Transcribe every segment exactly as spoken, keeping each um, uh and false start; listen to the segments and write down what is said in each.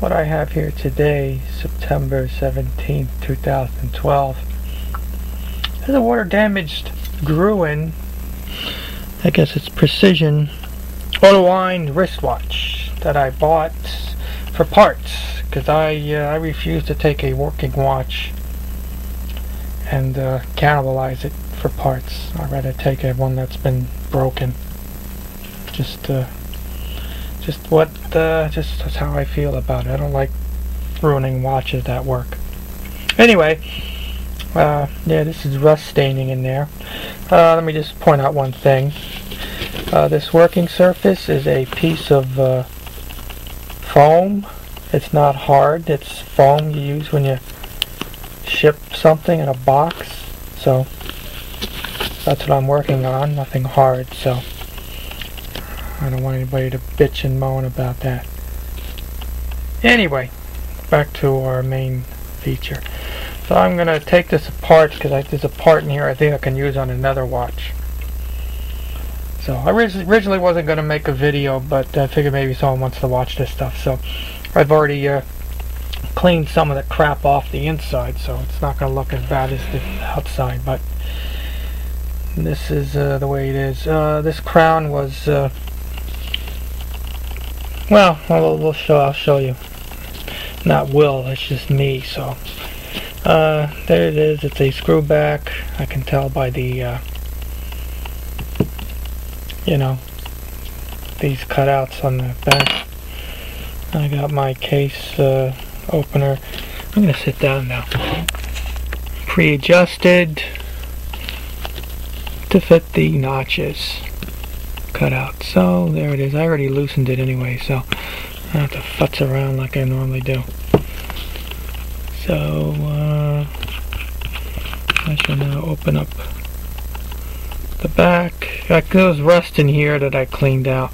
what I have here today, September seventeenth, two thousand twelve, is a water damaged Gruen, I guess it's Precision, Autowind wristwatch that I bought for parts, because I, uh, I refuse to take a working watch and uh, cannibalize it for parts. I'd rather take a one that's been broken. Just uh, just what uh, just that's how I feel about it. I don't like ruining watches that work. Anyway, uh, yeah, this is rust staining in there. Uh, let me just point out one thing. Uh, this working surface is a piece of uh, foam. It's not hard. It's foam you use when you ship something in a box. So that's what I'm working on. Nothing hard. So I don't want anybody to bitch and moan about that. Anyway, back to our main feature. So I'm going to take this apart because there's a part in here I think I can use on another watch. So I originally wasn't going to make a video, but I figured maybe someone wants to watch this stuff. So I've already uh, cleaned some of the crap off the inside, so it's not going to look as bad as the outside. But this is uh, the way it is. Uh, this crown was... Uh, Well, I'll, we'll show, I'll show you. Not will, it's just me, so. Uh, there it is, it's a screw back. I can tell by the, uh, you know, these cutouts on the back. I got my case uh, opener. I'm going to sit down now. Pre-adjusted to fit the notches. Cut out. So there it is. I already loosened it anyway, so I don't have to futz around like I normally do. So uh, I shall now open up the back. Like, there was rust in here that I cleaned out.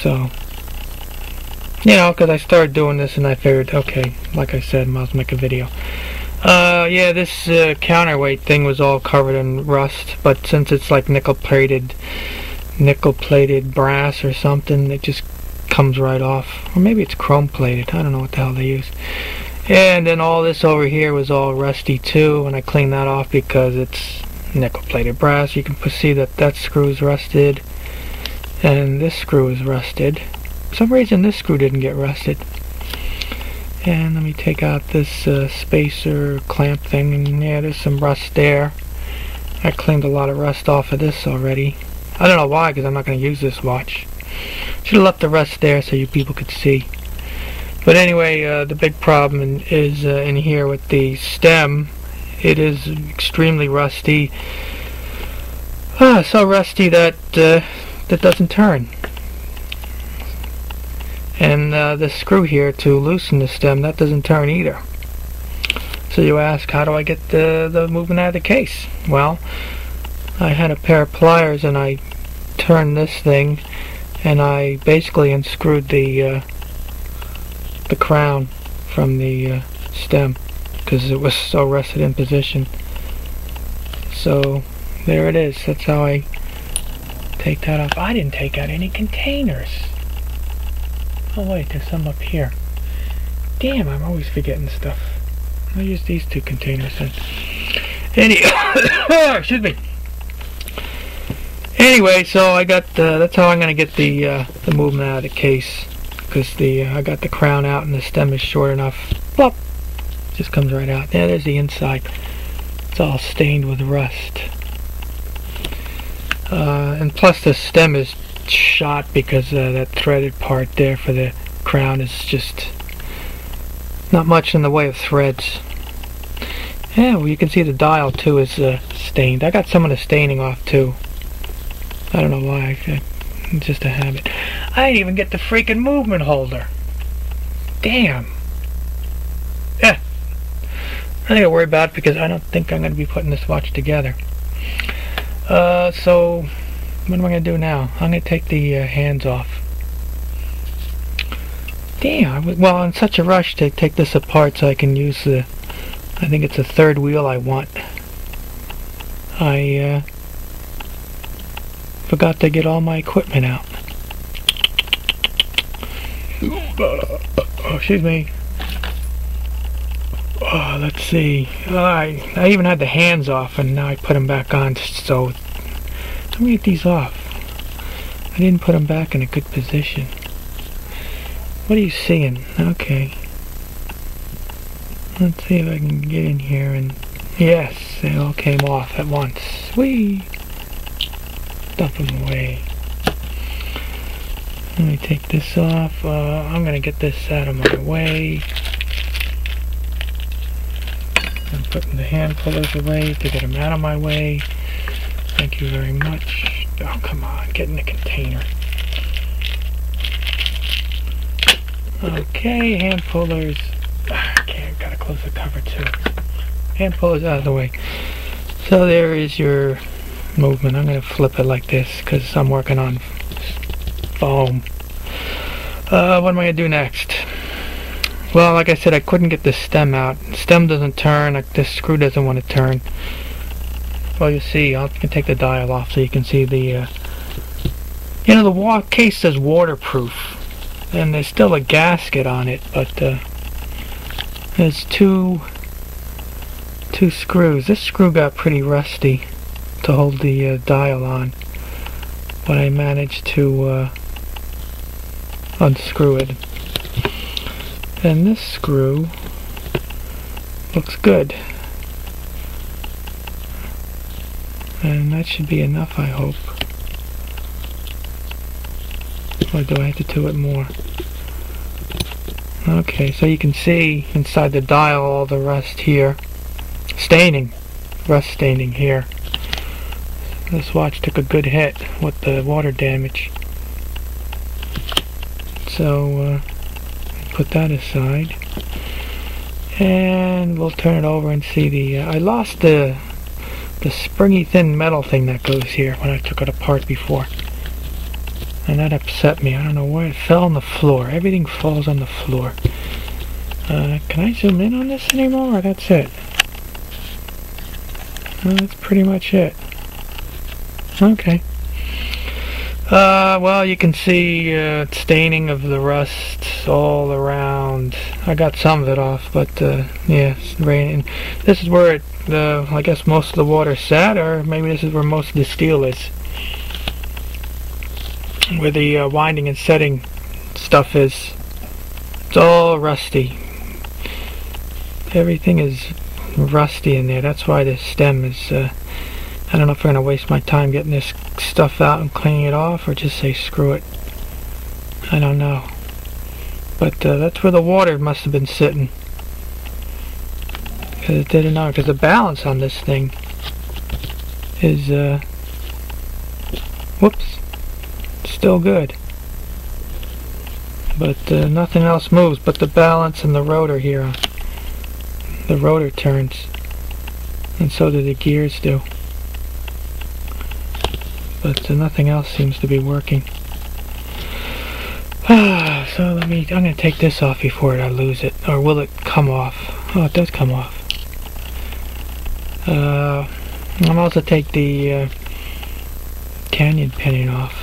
So, you know, because I started doing this and I figured, okay, like I said, I must make a video. Uh, yeah, this uh, counterweight thing was all covered in rust, but since it's like nickel-plated, nickel-plated brass or something, it just comes right off. Or maybe it's chrome-plated. I don't know what the hell they use. And then all this over here was all rusty too, and I cleaned that off because it's nickel-plated brass. You can see that that screw's rusted, and this screw is rusted. For some reason, this screw didn't get rusted. And let me take out this uh, spacer clamp thing, and yeah, there's some rust there. I cleaned a lot of rust off of this already. I don't know why, because I'm not going to use this watch. Should have left the rust there so you people could see. But anyway, uh, the big problem in, is uh, in here with the stem. It is extremely rusty. Ah, so rusty that uh, that doesn't turn. And uh, this screw here to loosen the stem, that doesn't turn either. So you ask, how do I get the, the movement out of the case? Well, I had a pair of pliers and I turned this thing and I basically unscrewed the uh, the crown from the uh, stem because it was so rusted in position. So there it is. That's how I take that off. I didn't take out any containers. Oh wait, there's some up here. Damn, I'm always forgetting stuff. I use these two containers then. Any excuse me. Anyway, so I got the, that's how I'm gonna get the uh, the movement out of the case, because the uh, I got the crown out and the stem is short enough. Plop, just comes right out. Yeah, there's the inside. It's all stained with rust. Uh, and plus the stem is shot because uh, that threaded part there for the crown is just not much in the way of threads. Yeah, well, you can see the dial too is uh, stained. I got some of the staining off too. I don't know why. I, it's just a habit. I didn't even get the freaking movement holder. Damn. Yeah. I don't gotta worry about it because I don't think I'm going to be putting this watch together. Uh, so. What am I going to do now? I'm going to take the uh, hands off. Damn, I was, well, I'm in such a rush to take this apart so I can use the... I think it's the third wheel I want. I uh, forgot to get all my equipment out. Uh, excuse me. Uh, let's see. Uh, I, I even had the hands off, and now I put them back on. So let me get these off. I didn't put them back in a good position. What are you seeing? Okay. Let's see if I can get in here and... Yes, they all came off at once. Whee! Stuff them away. Let me take this off. Uh, I'm gonna get this out of my way. I'm putting the hand pullers away to get them out of my way. Thank you very much. Oh, come on, get in the container. Okay, hand pullers. Okay, gotta close the cover too. Hand pullers out of the way. So there is your movement. I'm gonna flip it like this because I'm working on foam. Uh, what am I gonna do next? Well, like I said, I couldn't get the stem out. Stem doesn't turn. Like, this screw doesn't want to turn. Well, you see, I can take the dial off so you can see the. Uh, you know, the wall case says waterproof, and there's still a gasket on it, but uh, there's two two screws. This screw got pretty rusty to hold the uh, dial on, but I managed to uh, unscrew it. And this screw looks good. And that should be enough, I hope. Or do I have to do it more? Okay, so you can see inside the dial all the rust here. Staining. Rust staining here. This watch took a good hit with the water damage. So, uh, put that aside, and we'll turn it over and see the uh, I lost the the springy thin metal thing that goes here when I took it apart before, and that upset me. I don't know where it fell on the floor. Everything falls on the floor. Uh, can I zoom in on this anymore, or that's it? Well, that's pretty much it. Okay. Uh, well, you can see uh, staining of the rust all around. I got some of it off, but uh, yeah, it's raining. This is where it, uh, I guess most of the water sat, or maybe this is where most of the steel is. Where the uh, winding and setting stuff is. It's all rusty. Everything is rusty in there. That's why this stem is... Uh, I don't know if I'm going to waste my time getting this stuff out and cleaning it off, or just say screw it. I don't know. But uh, that's where the water must have been sitting. Because it didn't know, because the balance on this thing is, uh, whoops, still good. But uh, nothing else moves but the balance and the rotor here. The rotor turns. And so do the gears do. But uh, nothing else seems to be working. Ah, so let me, I'm going to take this off before I lose it. Or will it come off? Oh, it does come off. Uh, I'll also take the uh, canyon pinning off.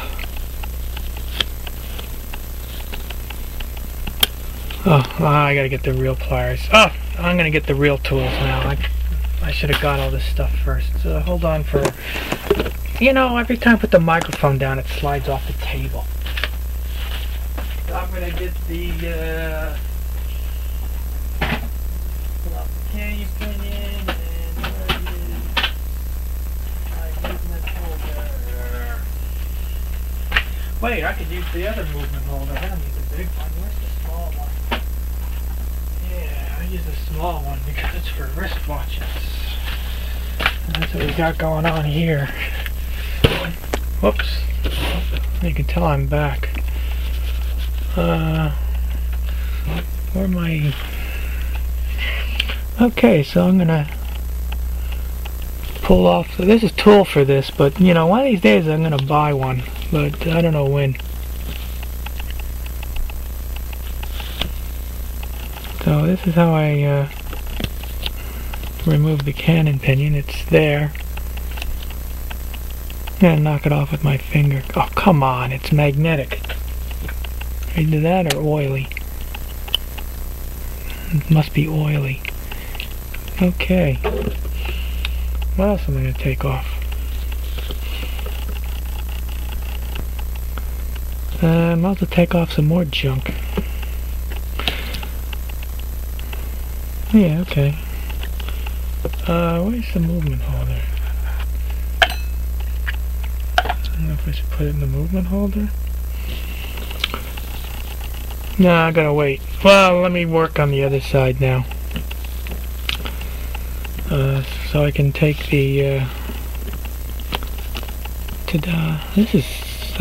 Oh, I got to get the real pliers. Oh, I'm going to get the real tools now. I, I should have got all this stuff first. So hold on for... You know, every time I put the microphone down, it slides off the table. I'm gonna get the uh, canyon pinion, and where is my movement holder? Wait, I could use the other movement holder. I don't need the big one. Where's the small one? Yeah, I use the small one because it's for wristwatches. And that's what we got going on here. Whoops. You can tell I'm back. Uh, where am I? Okay, so I'm gonna pull off. This is tool for this, but you know, one of these days I'm gonna buy one, but I don't know when. So this is how I uh, remove the cannon pinion. It's there. And knock it off with my finger. Oh, come on, it's magnetic. Either that or oily. It must be oily. Okay. What else am I going to take off? Uh, I'm about to take off some more junk. Yeah, okay. Uh, where's the movement holder? I don't know if I should put it in the movement holder. No, I gotta wait. Well, let me work on the other side now. Uh, so I can take the, uh, ta-da. This is,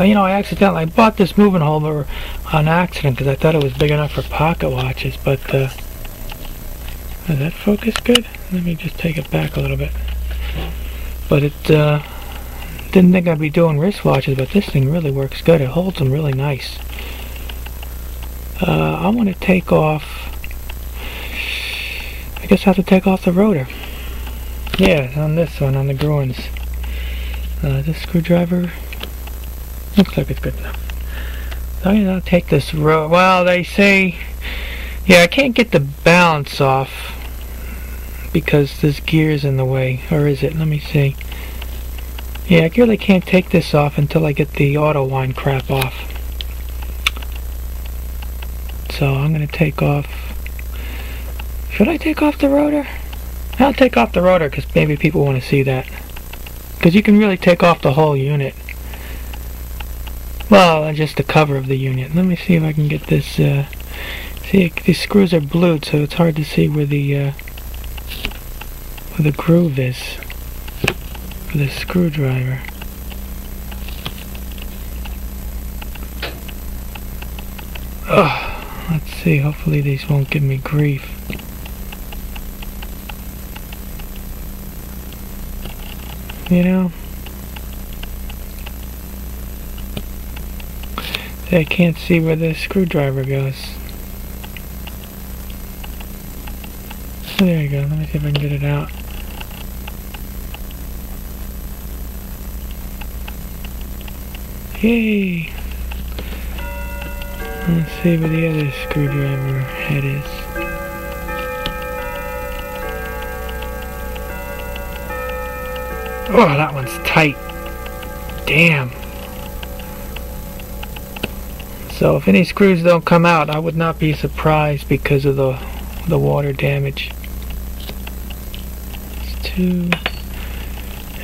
you know, I accidentally, I bought this movement holder on accident because I thought it was big enough for pocket watches, but, uh, is that focus good? Let me just take it back a little bit. But it, uh, didn't think I'd be doing wristwatches, but this thing really works good. It holds them really nice. Uh, I want to take off, I guess I have to take off the rotor. Yeah, on this one, on the Gruen's. Uh, this screwdriver looks like it's good enough. So I'll take this rotor. Well, they say, yeah, I can't get the balance off because this gear's in the way. Or is it? Let me see. Yeah, I really can't take this off until I get the Autowind crap off. So I'm going to take off... Should I take off the rotor? I'll take off the rotor because maybe people want to see that. Because you can really take off the whole unit. Well, just the cover of the unit. Let me see if I can get this... Uh, See, these screws are blued, so it's hard to see where the uh, where the groove is for the screwdriver. Oh, let's see. Hopefully, these won't give me grief. You know, I can't see where the screwdriver goes. There you go, let me see if I can get it out. Yay! Let's see where the other screwdriver head is. Oh, that one's tight! Damn! So if any screws don't come out, I would not be surprised because of the, the water damage.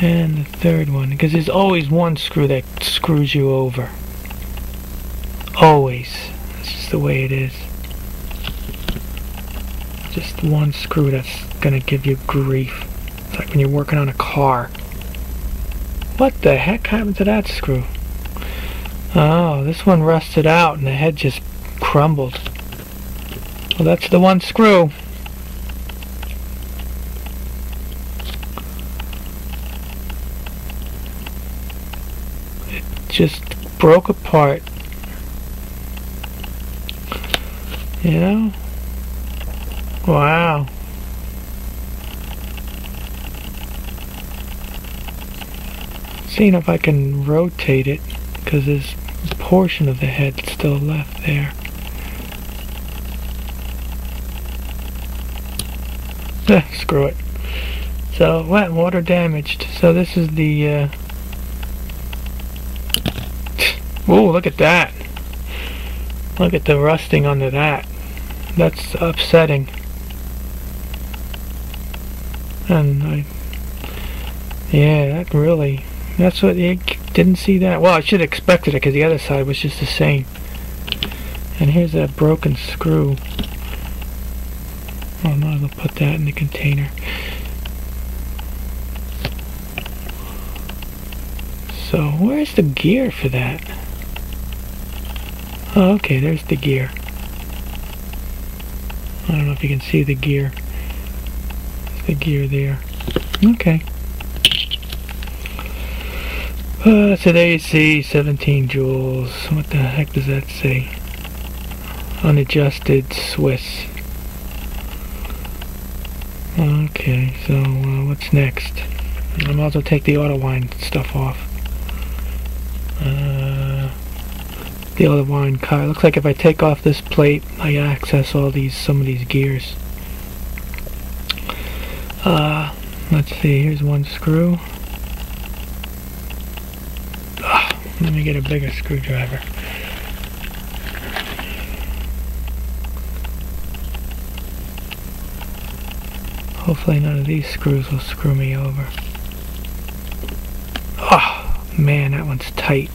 And the third one, because there's always one screw that screws you over. Always. It's just the way it is. Just one screw that's gonna give you grief. It's like when you're working on a car. What the heck happened to that screw? Oh, this one rusted out and the head just crumbled. Well, that's the one screw. Just broke apart, you know. Wow, seeing if I can rotate it because there's a portion of the head still left there. Ah, screw it. So wet water damaged. So this is the uh, Ooh, look at that. Look at the rusting under that. That's upsetting. And I... Yeah, that really... That's what... I didn't see that. Well, I should have expected it because the other side was just the same. And here's that broken screw. Oh, no, I'll put that in the container. So, where's the gear for that? Oh, okay, there's the gear. I don't know if you can see the gear. There's the gear there. Okay. Uh, so there you see seventeen joules. What the heck does that say? Unadjusted Swiss. Okay, so uh, what's next? I might as well take the Autowind stuff off. Uh, the Autowind car. It looks like if I take off this plate, I can access all these, some of these gears. Uh, let's see, here's one screw. Ugh, let me get a bigger screwdriver. Hopefully none of these screws will screw me over. Oh, man, that one's tight.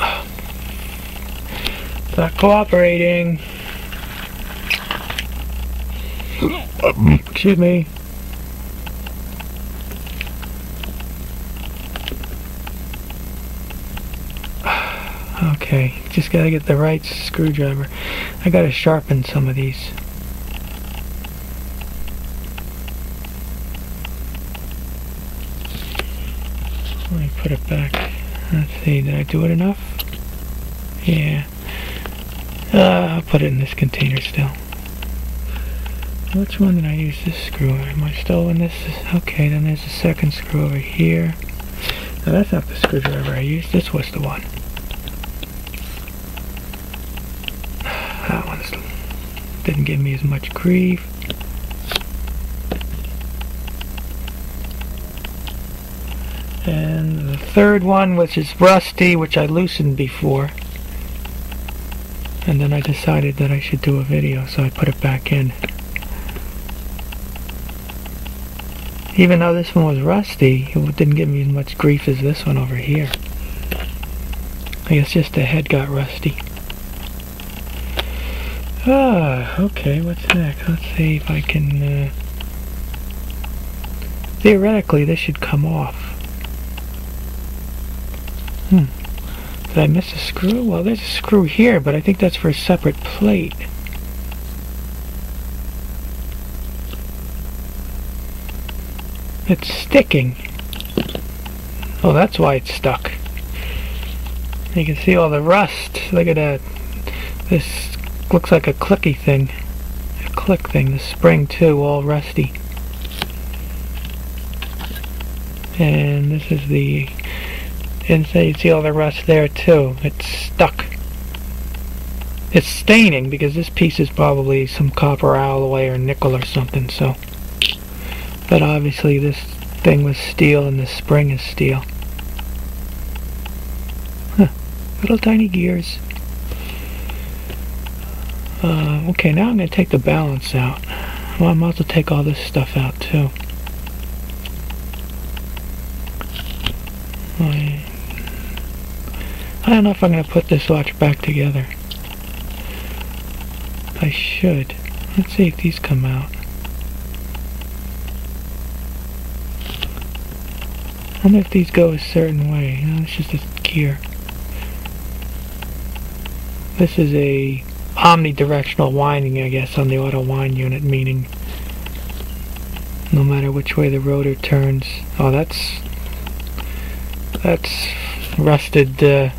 Oh. It's not cooperating. Excuse me. Okay, just gotta get the right screwdriver. I gotta sharpen some of these. Let me put it back. Let's see, did I do it enough? Yeah. Uh, I'll put it in this container still. Which one did I use this screw? Am I still in this? Okay, then there's a second screw over here. Now that's not the screwdriver I used. This was the one. That one didn't give me as much grief. And the third one, which is rusty, which I loosened before, and then I decided that I should do a video, so I put it back in. Even though this one was rusty, it didn't give me as much grief as this one over here. I guess just the head got rusty. Ah, okay, what's next? Let's see if I can... Uh... Theoretically, this should come off. Hmm. Did I miss a screw? Well, there's a screw here, but I think that's for a separate plate. It's sticking. Oh, that's why it's stuck. You can see all the rust. Look at that. This looks like a clicky thing. A click thing. The spring, too, all rusty. And this is the... And so you see all the rust there too. It's stuck. It's staining because this piece is probably some copper alloy or nickel or something. So, but obviously this thing was steel and the spring is steel. Huh. Little tiny gears. Uh, okay, now I'm going to take the balance out. Well, I might as well take all this stuff out too. I I don't know if I'm going to put this watch back together. I should. Let's see if these come out. I wonder if these go a certain way. No, it's just a gear. This is a omnidirectional winding, I guess, on the auto wind unit, meaning no matter which way the rotor turns. Oh, that's... That's rusted uh,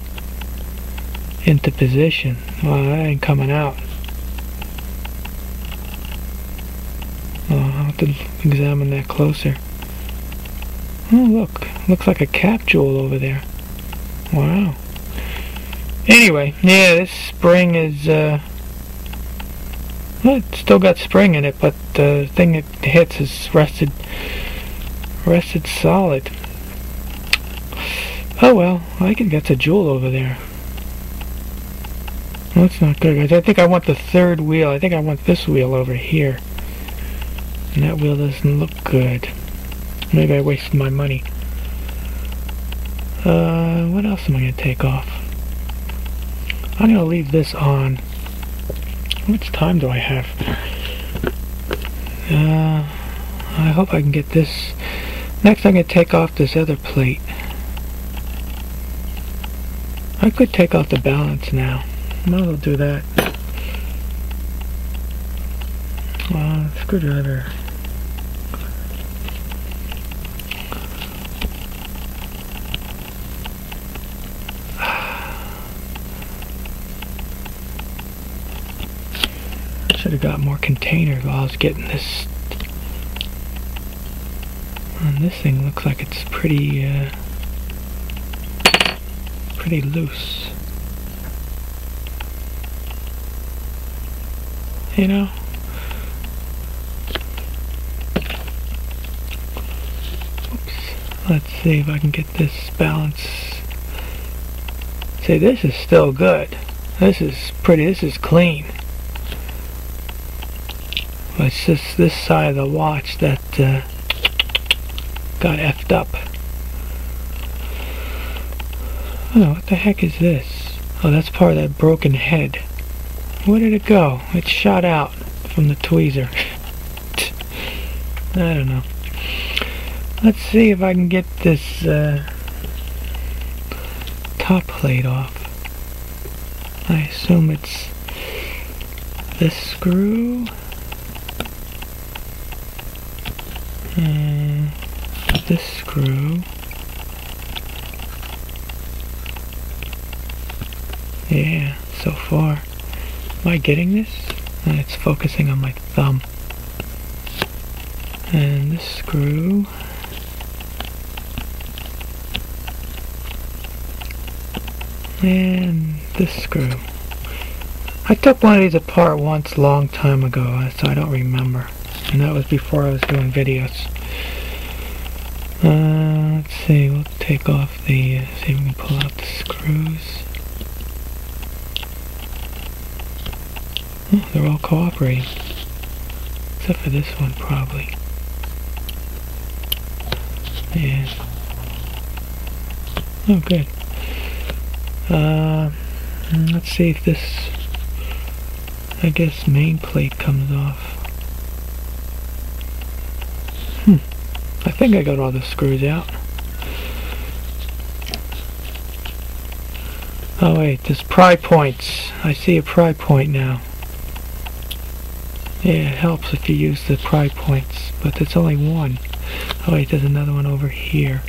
into position. Well, that ain't coming out. Oh, I'll have to examine that closer. Oh, look. Looks like a capsule over there. Wow. Anyway, yeah, this spring is... Uh, well, it's still got spring in it, but the thing it hits is rusted, rusted solid. Oh well, I can get the jewel over there. Well, that's not good, guys. I think I want the third wheel. I think I want this wheel over here. And that wheel doesn't look good. Maybe I wasted my money. Uh, what else am I going to take off? I'm going to leave this on. How much time do I have? Uh, I hope I can get this. Next I'm going to take off this other plate. I could take off the balance now. Might as well do that. Uh, screwdriver. Should have got more container while I was getting this. And this thing looks like it's pretty. Uh, pretty loose. You know? Oops. Let's see if I can get this balance. See, this is still good. This is pretty, this is clean. But it's just this side of the watch that uh, got effed up. Oh, what the heck is this? Oh, that's part of that broken head. Where did it go? It shot out from the tweezer. I don't know. Let's see if I can get this uh, top plate off. I assume it's this screw. And this screw. Yeah, so far. Am I getting this? And it's focusing on my thumb. And this screw. And this screw. I took one of these apart once a long time ago, so I don't remember. And that was before I was doing videos. Uh, let's see, we'll take off the, uh, see if we can pull out the screws. Oh, they're all cooperating. Except for this one, probably. Yeah. Oh, good. Uh, let's see if this, I guess, main plate comes off. Hmm. I think I got all the screws out. Oh wait, there's pry points. I see a pry point now. Yeah, it helps if you use the pry points, but there's only one. Oh wait, there's another one over here.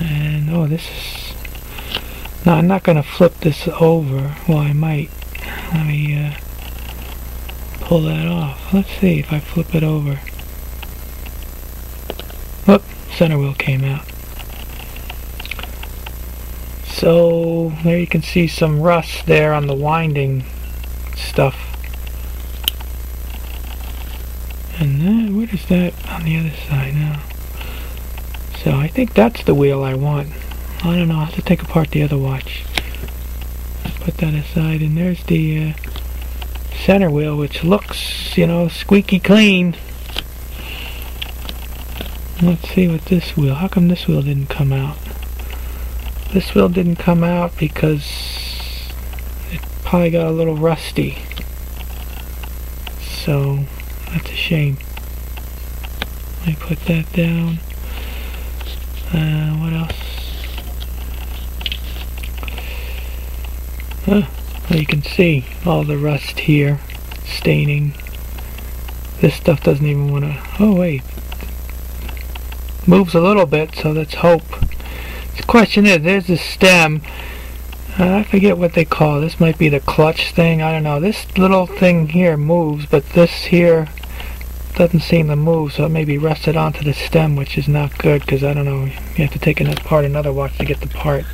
And, oh, this is... No, I'm not going to flip this over. Well, I might. Let me uh, pull that off. Let's see if I flip it over. Whoop, center wheel came out. So, there you can see some rust there on the winding stuff. And that, what is that on the other side now? So I think that's the wheel I want. I don't know, I'll have to take apart the other watch. Put that aside, and there's the uh, center wheel, which looks, you know, squeaky clean. Let's see what this wheel, how come this wheel didn't come out? This wheel didn't come out because it probably got a little rusty. So, that's a shame. Let me put that down. Uh, what else? Huh. Well, you can see all the rust here, staining. This stuff doesn't even want to... Oh, wait. Moves a little bit, so that's hope. The question is, there's the stem. Uh, I forget what they call it. This might be the clutch thing. I don't know. This little thing here moves, but this here... doesn't seem to move, so it may be rusted onto the stem, which is not good, because I don't know, you have to take apart another watch to get the part,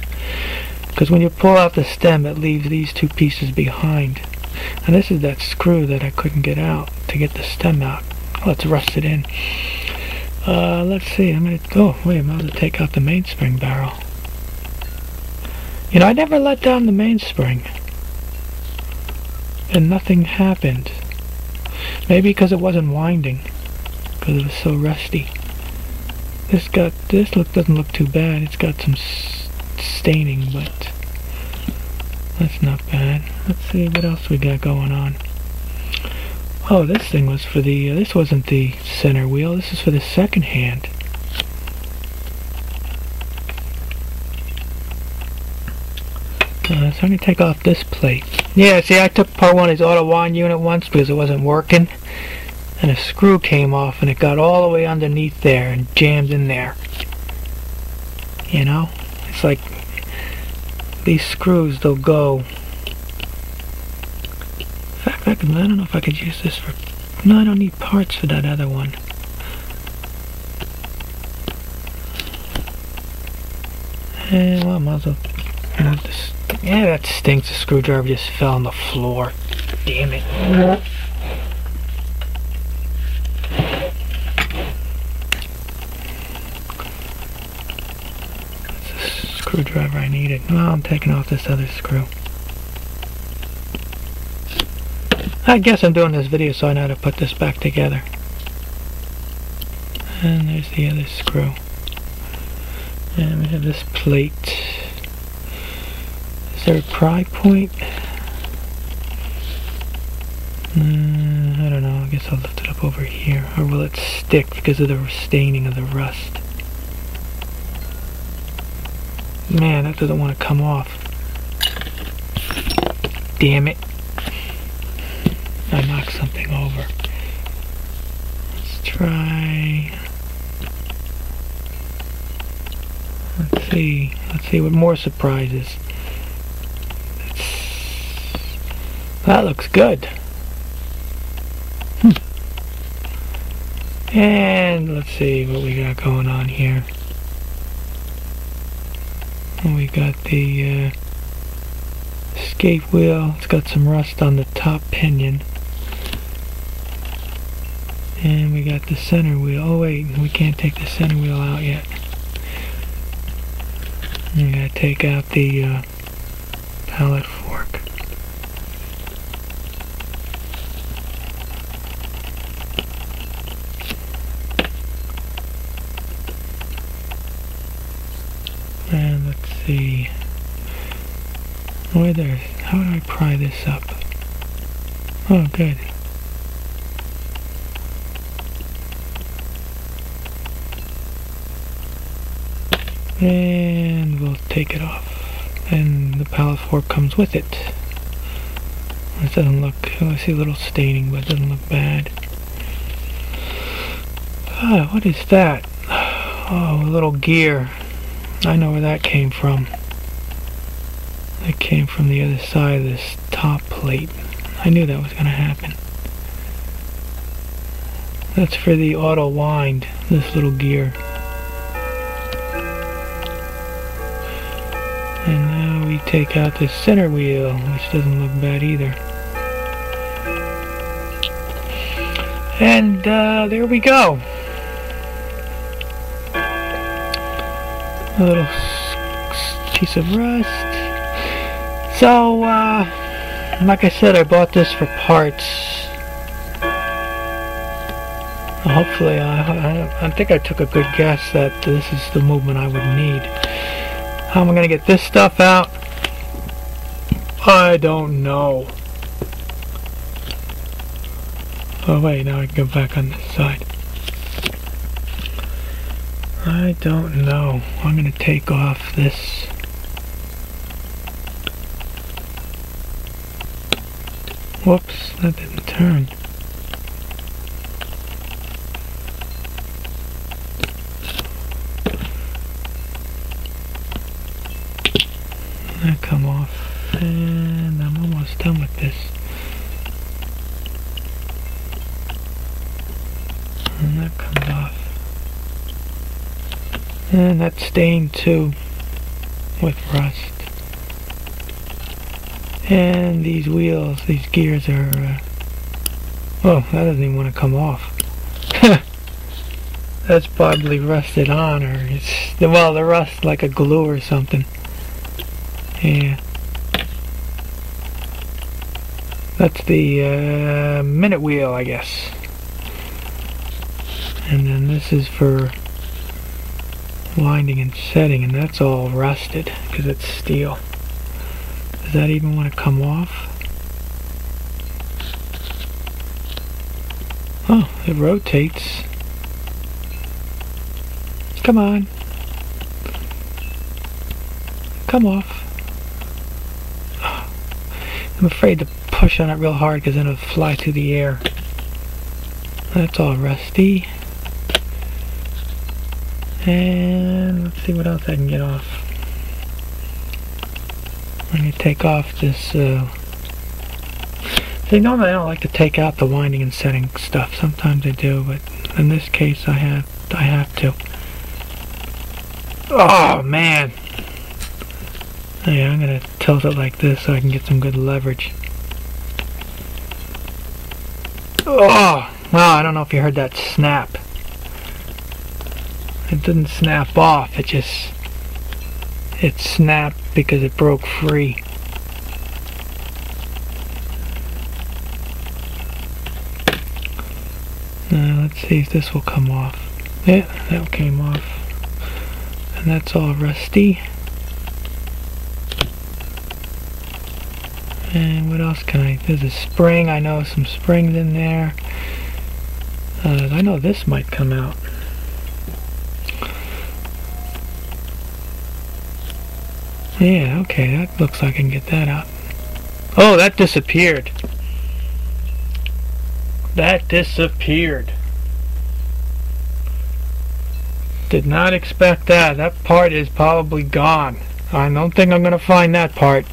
because when you pull out the stem it leaves these two pieces behind. And this is that screw that I couldn't get out to get the stem out. Well, it's rusted in. Uh, let's see, I'm gonna, oh wait, I'm gonna take out the mainspring barrel. You know, I never let down the mainspring and nothing happened. Maybe because it wasn't winding, because it was so rusty. This got this look doesn't look too bad. It's got some s staining, but that's not bad. Let's see what else we got going on. Oh, this thing was for the. Uh, this wasn't the center wheel. This is for the second hand. Uh, so I'm going to take off this plate. Yeah, see, I took part one of his Autowind unit once because it wasn't working. And a screw came off and it got all the way underneath there and jammed in there. You know? It's like, these screws, they'll go. In fact, I, can, I don't know if I could use this for... No, I don't need parts for that other one. And well, I might as well not this. Yeah, that stinks. The screwdriver just fell on the floor. Damn it. Yeah. That's the screwdriver I needed. Well, I'm taking off this other screw. I guess I'm doing this video so I know how to put this back together. And there's the other screw. And we have this plate. Is there a pry point? Mm, I don't know. I guess I'll lift it up over here. Or will it stick because of the staining of the rust? Man, that doesn't want to come off. Damn it. I knocked something over. Let's try. Let's see. Let's see what more surprises. That's, that looks good. Hmm. And let's see what we got going on here. We got the uh, escape wheel. It's got some rust on the top pinion. And we got the center wheel. Oh wait, we can't take the center wheel out yet. We gotta take out the uh, pallet fork. And let's see. Where there? How do I pry this up? Oh, good. And we'll take it off. And the pallet fork comes with it. This doesn't look, oh, I see a little staining, but it doesn't look bad. Ah, what is that? Oh, a little gear. I know where that came from. That came from the other side of this top plate. I knew that was going to happen. That's for the Autowind, this little gear. And now we take out this center wheel, which doesn't look bad either. And uh, there we go. A little piece of rust. So, uh, like I said, I bought this for parts. Hopefully, I, I, I think I took a good guess that this is the movement I would need. How am I going to get this stuff out? I don't know. Oh wait, now I can go back on this side. I don't know. I'm going to take off this. Whoops, that didn't turn. That come off, and I'm almost done with this. And that comes off, and that's stained too with rust. And these wheels, these gears are. Uh, oh, that doesn't even want to come off. That's probably rusted on, or it's well, the rust like a glue or something. Yeah, that's the uh, minute wheel, I guess. And then this is for winding and setting, and that's all rusted because it's steel. Does that even want to come off? Oh, it rotates. Come on. Come off. I'm afraid to push on it real hard because then it'll fly through the air. That's all rusty. And let's see what else I can get off. I'm going to take off this. Uh... See, normally I don't like to take out the winding and setting stuff. Sometimes I do, but in this case I have I have to. Oh man! Yeah, I'm going to tilt it like this so I can get some good leverage. Oh! Wow, I don't know if you heard that snap. It didn't snap off, it just... It snapped because it broke free. Now let's see if this will come off. Yeah, that came off. And that's all rusty. And what else can I... There's a spring. I know some springs in there. Uh, I know this might come out. Yeah, okay, that looks like I can get that out. Oh, that disappeared. That disappeared. Did not expect that. That part is probably gone. I don't think I'm going to find that part.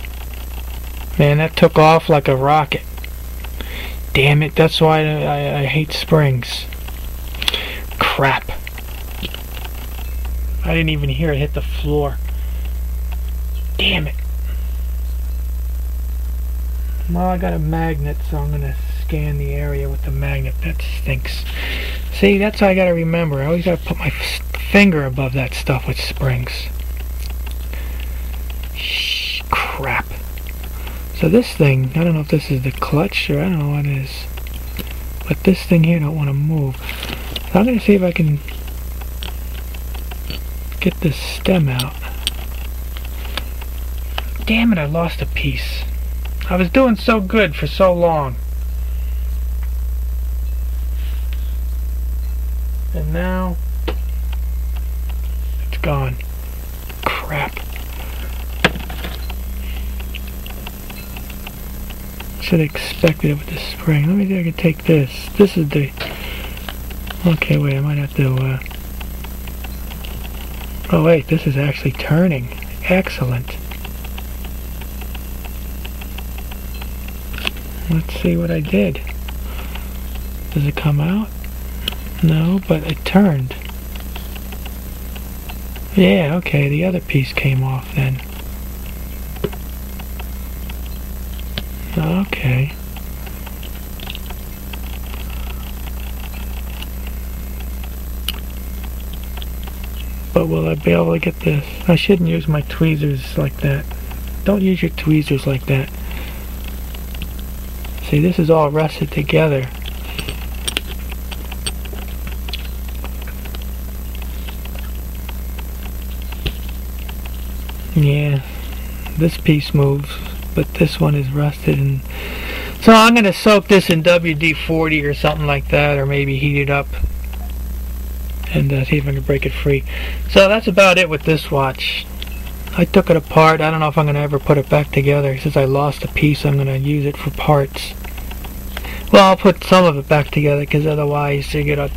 Man, that took off like a rocket. Damn it, that's why I, I, I hate springs. Crap. I didn't even hear it hit the floor. Damn it. Well, I got a magnet, so I'm going to scan the area with the magnet. That stinks. See, that's how I got to remember. I always got to put my finger above that stuff with springs. Shh, crap. So this thing, I don't know if this is the clutch, or I don't know what it is. But this thing here don't want to move. So I'm going to see if I can get this stem out. Damn it, I lost a piece. I was doing so good for so long. And now... It's gone. Crap. Should have expected it with the spring. Let me see if I can take this. This is the... Okay, wait, I might have to... Uh... Oh wait, this is actually turning. Excellent. Let's see what I did. Does it come out? No, but it turned. Yeah, okay, the other piece came off then. Okay. But will I be able to get this? I shouldn't use my tweezers like that. Don't use your tweezers like that. See, this is all rusted together. Yeah, this piece moves, but this one is rusted. And so I'm going to soak this in W D forty or something like that, or maybe heat it up and uh, see if I can break it free. So that's about it with this watch. I took it apart. I don't know if I'm going to ever put it back together. Since I lost a piece, I'm going to use it for parts. Well, I'll put some of it back together, because otherwise you get a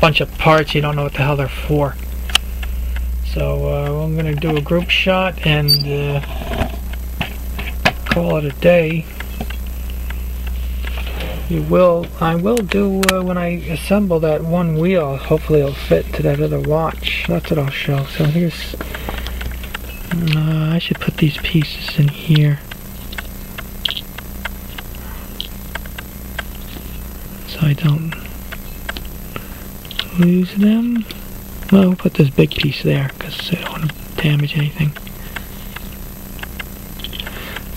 bunch of parts you don't know what the hell they're for. So uh, I'm going to do a group shot and uh, call it a day. You will, I will do uh, when I assemble that one wheel, hopefully it'll fit into that other watch. That's what I'll show. So here's... Uh, I should put these pieces in here. So I don't lose them. Well, we'll put this big piece there because I don't want to damage anything.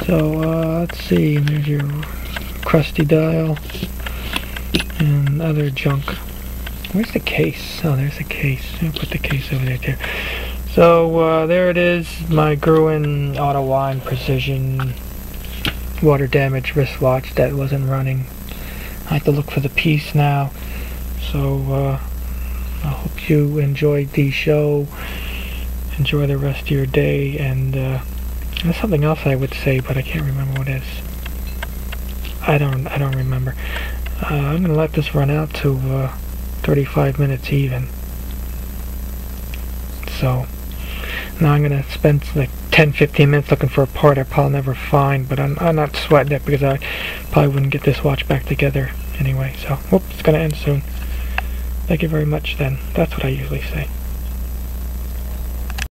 So, uh, let's see. There's your crusty dial and other junk. Where's the case? Oh, there's the case. I'll put the case over there, too. So uh, there it is, my Gruen Autowind Precision water damage wristwatch that wasn't running. I have to look for the piece now. So uh, I hope you enjoyed the show. Enjoy the rest of your day. And uh, there's something else I would say, but I can't remember what it is. I don't. I don't remember. Uh, I'm gonna let this run out to uh, thirty-five minutes even. So. Now I'm going to spend like ten fifteen minutes looking for a part I'll probably never find, but I'm, I'm not sweating it because I probably wouldn't get this watch back together anyway. So, whoops, it's going to end soon. Thank you very much then. That's what I usually say.